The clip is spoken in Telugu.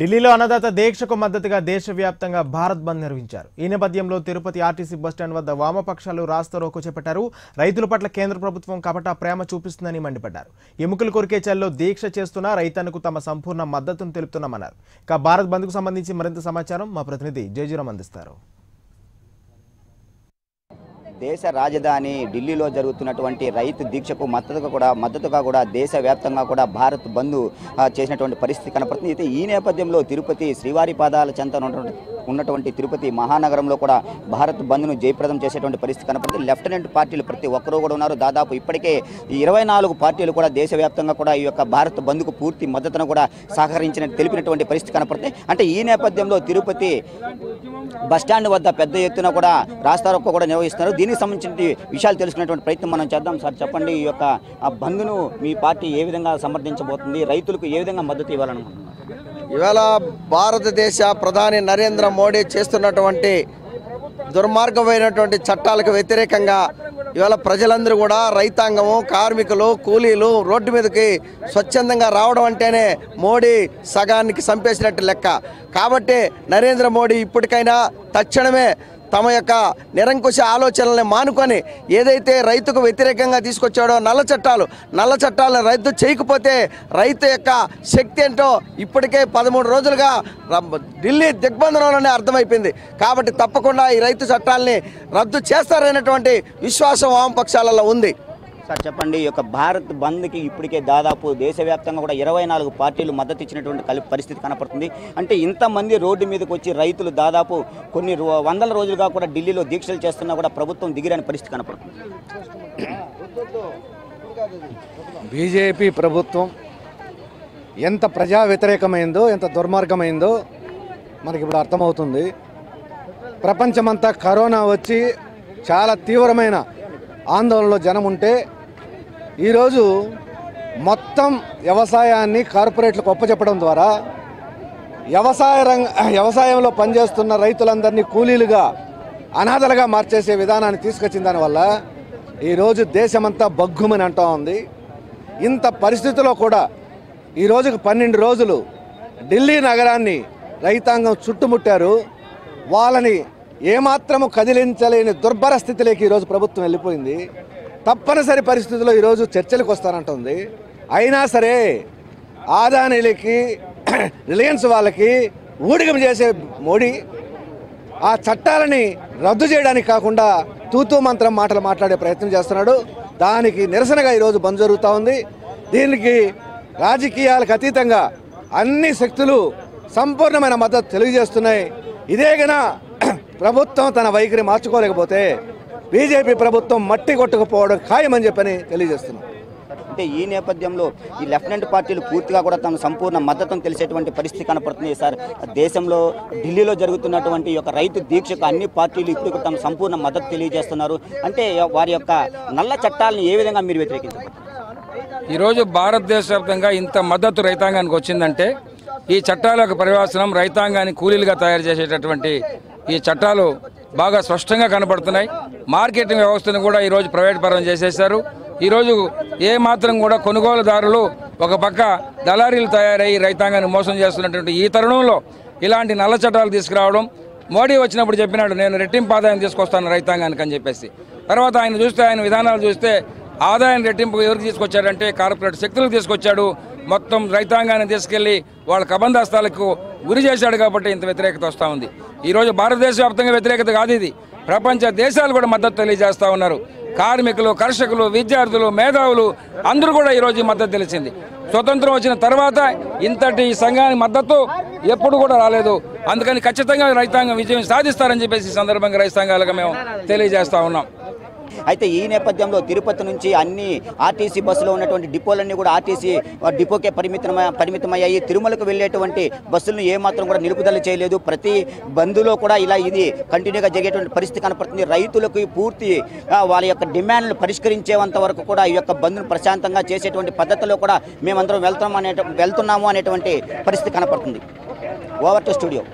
ఢిల్లీలో అన్నదాత దీక్షకు మద్దతుగా దేశవ్యాప్తంగా భారత్ బంద్ నిర్వహించారు। ఈ నేపథ్యంలో తిరుపతి ఆర్టీసీ బస్ స్టాండ్ వద్ద వామపక్షాలు రాస్తారోకో చేపట్టారు। రైతుల పట్ల కేంద్ర ప్రభుత్వం కపట ప్రేమ చూపిస్తుందని మండిపడ్డారు। ఎముకలు కొరికే చల్లో దీక్ష చేస్తున్న రైతన్నకు తమ సంపూర్ణ మద్దతును తెలుపుతున్నామన్నారు। ఇక భారత్ బంద్కు సంబంధించి మరింత సమాచారం మా ప్రతినిధి జయజీరామ్ అందిస్తారు। దేశ రాజధాని ఢిల్లీలో జరుగుతున్నటువంటి రైతు దీక్షకు మద్దతుగా కూడా దేశవ్యాప్తంగా కూడా భారత్ బంద్ చేసినటువంటి పరిస్థితి కనపడుతుంది। అయితే ఈ నేపథ్యంలో తిరుపతి శ్రీవారి పాదాల చెంత ఉన్నటువంటి తిరుపతి మహానగరంలో కూడా భారత్ బంద్ను జయప్రదం చేసేటువంటి పరిస్థితి కనపడుతుంది। లెఫ్టినెంట్ పార్టీలు ప్రతి ఒక్కరూ కూడా ఉన్నారు। దాదాపు ఇప్పటికే 24 పార్టీలు కూడా దేశవ్యాప్తంగా కూడా ఈ యొక్క భారత్ బంద్కు పూర్తి మద్దతును కూడా తెలిపినటువంటి పరిస్థితి కనపడుతుంది। అంటే ఈ నేపథ్యంలో తిరుపతి బస్టాండ్ వద్ద పెద్ద ఎత్తున కూడా రాస్తారోకో కూడా నిర్వహిస్తున్నారు। దీనికి సంబంధించిన విషయాలు తెలుసుకునేటువంటి ప్రయత్నం మనం చేద్దాం। సార్ చెప్పండి, ఈ యొక్క బంద్ను మీ పార్టీ ఏ విధంగా సమర్థించబోతుంది, రైతులకు ఏ విధంగా మద్దతు ఇవ్వాలనుకుంటున్నారు? ఇవాళ భారతదేశ ప్రధాని నరేంద్ర మోడీ చేస్తున్నటువంటి దుర్మార్గమైనటువంటి చట్టాలకు వ్యతిరేకంగా ఇవాళ ప్రజలందరూ కూడా రైతాంగము, కార్మికులు, కూలీలు రోడ్డు మీదకి స్వచ్ఛందంగా రావడం అంటేనే మోడీ సగానికి చంపేసినట్టు లెక్క। కాబట్టి నరేంద్ర మోడీ ఇప్పటికైనా తక్షణమే తమ యొక్క నిరంకుశ ఆలోచనల్ని మానుకొని ఏదైతే రైతుకు వ్యతిరేకంగా తీసుకొచ్చాడో నల్ల చట్టాలను రైతు చేయకపోతే రైతు యొక్క శక్తి ఏంటో ఇప్పటికే 13 రోజులుగా ఢిల్లీ దిగ్బంధనంలోనే అర్థమైపోయింది। కాబట్టి తప్పకుండా ఈ రైతు చట్టాలని రద్దు చేస్తారనేటువంటి విశ్వాసం వామపక్షాలలో ఉంది। సార్ చెప్పండి, ఈ యొక్క భారత్ బంద్కి ఇప్పటికే దాదాపు దేశవ్యాప్తంగా కూడా 24 పార్టీలు మద్దతు ఇచ్చినటువంటి పరిస్థితి కనపడుతుంది। అంటే ఇంతమంది రోడ్డు మీదకి వచ్చి రైతులు దాదాపు కొన్ని వందల రోజులుగా కూడా ఢిల్లీలో దీక్షలు చేస్తున్నా కూడా ప్రభుత్వం దిగిరాని పరిస్థితి కనపడుతుంది। బీజేపీ ప్రభుత్వం ఎంత ప్రజా వ్యతిరేకమైందో, ఎంత దుర్మార్గమైందో మనకి ఇప్పుడు అర్థమవుతుంది। ప్రపంచమంతా కరోనా వచ్చి చాలా తీవ్రమైన ఆందోళనలో జనం ఉంటే ఈరోజు మొత్తం వ్యవసాయాన్ని కార్పొరేట్లకు ఒప్పచెప్పడం ద్వారా వ్యవసాయంలో పనిచేస్తున్న రైతులందరినీ కూలీలుగా, అనాథలుగా మార్చేసే విధానాన్ని తీసుకొచ్చిన దానివల్ల ఈరోజు దేశమంతా బగ్గుమని అంటూ ఉంది। ఇంత పరిస్థితిలో కూడా ఈరోజుకు 12 రోజులు ఢిల్లీ నగరాన్ని రైతాంగం చుట్టుముట్టారు। వాళ్ళని ఏమాత్రము కదిలించలేని దుర్భర స్థితిలోకి ఈరోజు ప్రభుత్వం వెళ్ళిపోయింది। తప్పనిసరి పరిస్థితుల్లో ఈరోజు చర్చలకు వస్తానంటుంది। అయినా సరే ఆదానీలకి, రిలయన్స్ వాళ్ళకి ఊడిగం చేసే మోడీ ఆ చట్టాలని రద్దు చేయడానికి కాకుండా తూతూ మంత్రం మాటలు మాట్లాడే ప్రయత్నం చేస్తున్నాడు। దానికి నిరసనగా ఈరోజు బంద్ జరుగుతూ ఉంది। దీనికి రాజకీయాలకు అతీతంగా అన్ని శక్తులు సంపూర్ణమైన మద్దతు తెలియజేస్తున్నాయి। ఇదేగనా ప్రభుత్వం తన వైఖరి మార్చుకోలేకపోతే బీజేపీ ప్రభుత్వం మట్టి కొట్టుకుపోవడం ఖాయమని చెప్పని తెలియజేస్తున్నాం। అంటే ఈ నేపథ్యంలో ఈ లెఫ్టినెంట్ పార్టీలు పూర్తిగా కూడా తమ సంపూర్ణ మద్దతును తెలిసేటువంటి పరిస్థితి కనపడుతుంది। సార్, దేశంలో ఢిల్లీలో జరుగుతున్నటువంటి యొక్క రైతు దీక్షకు అన్ని పార్టీలు ఇప్పుడు తమ సంపూర్ణ మద్దతు తెలియజేస్తున్నారు। అంటే వారి యొక్క నల్ల చట్టాలను ఏ విధంగా మీరు వ్యతిరేకించారు? ఈరోజు భారతదేశ వ్యాప్తంగా ఇంత మద్దతు రైతాంగానికి వచ్చిందంటే ఈ చట్టాల యొక్క పరివాసనం రైతాంగాన్ని కూలీలుగా తయారు చేసేటటువంటి ఈ చట్టాలు బాగా స్పష్టంగా కనబడుతున్నాయి। మార్కెటింగ్ వ్యవస్థను కూడా ఈరోజు ప్రైవేట్ పరం చేసేశారు। ఈరోజు ఏ మాత్రం కూడా కొనుగోలుదారులు ఒక పక్క దళారీలు తయారై రైతాంగాన్ని మోసం చేస్తున్నటువంటి ఈ తరుణంలో ఇలాంటి నల్ల చట్టాలు తీసుకురావడం, మోడీ వచ్చినప్పుడు చెప్పినాడు నేను రెట్టింపు ఆదాయం తీసుకొస్తాను రైతాంగానికి అని చెప్పేసి, తర్వాత ఆయన చూస్తే ఆయన విధానాలు చూస్తే ఆదాయం రెట్టింపు ఎవరికి తీసుకొచ్చాడంటే కార్పొరేట్ శక్తులకు తీసుకొచ్చాడు। మొత్తం రైతాంగాన్ని తీసుకెళ్లి వాళ్ళ కబంధాస్తాలకు గురి చేశాడు కాబట్టి ఇంత వ్యతిరేకత వస్తూ ఉంది। ఈరోజు భారతదేశ వ్యాప్తంగా వ్యతిరేకత కాదు, ఇది ప్రపంచ దేశాలు కూడా మద్దతు తెలియజేస్తూ ఉన్నారు। కార్మికులు, కర్షకులు, విద్యార్థులు, మేధావులు అందరూ కూడా ఈరోజు మద్దతు తెలిసింది। స్వతంత్రం వచ్చిన తర్వాత ఇంతటి సంఘానికి మద్దతు ఎప్పుడు కూడా రాలేదు। అందుకని ఖచ్చితంగా రైతాంగం విజయం సాధిస్తారని చెప్పేసి సందర్భంగా రైతాంగాలకు మేము తెలియజేస్తూ ఉన్నాం। అయితే ఈ నేపథ్యంలో తిరుపతి నుంచి అన్ని ఆర్టీసీ బస్సులో ఉన్నటువంటి డిపోలన్నీ కూడా ఆర్టీసీ డిపోకే పరిమితమయ్యాయి। తిరుమలకు వెళ్ళేటువంటి బస్సులను ఏమాత్రం కూడా నిలుపుదల చేయలేదు। ప్రతి బంద్లో కూడా ఇలా ఇది కంటిన్యూగా జరిగేటువంటి పరిస్థితి కనపడుతుంది। రైతులకు పూర్తి వాళ్ళ యొక్క డిమాండ్లు పరిష్కరించేంత వరకు కూడా ఈ యొక్క బంద్ను ప్రశాంతంగా చేసేటువంటి పద్ధతిలో కూడా మేమందరం వెళ్తున్నాము అనేటువంటి పరిస్థితి కనపడుతుంది। Over to studio.